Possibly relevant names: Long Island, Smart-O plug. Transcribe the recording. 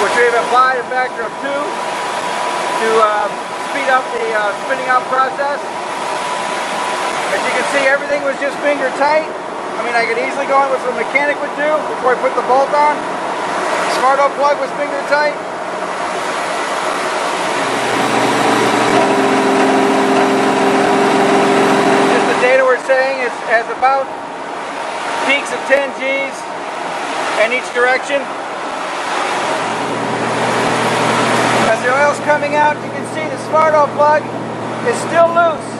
We're driven by a factor of 2 to speed up the spinning out process. As you can see, everything was just finger tight. I mean, I could easily go on with what a mechanic would do before I put the bolt on. Smart-O plug was finger tight. Just the data we're saying is has about peaks of 10 Gs in each direction. As the oil's coming out, you can see the Smart-O plug is still loose.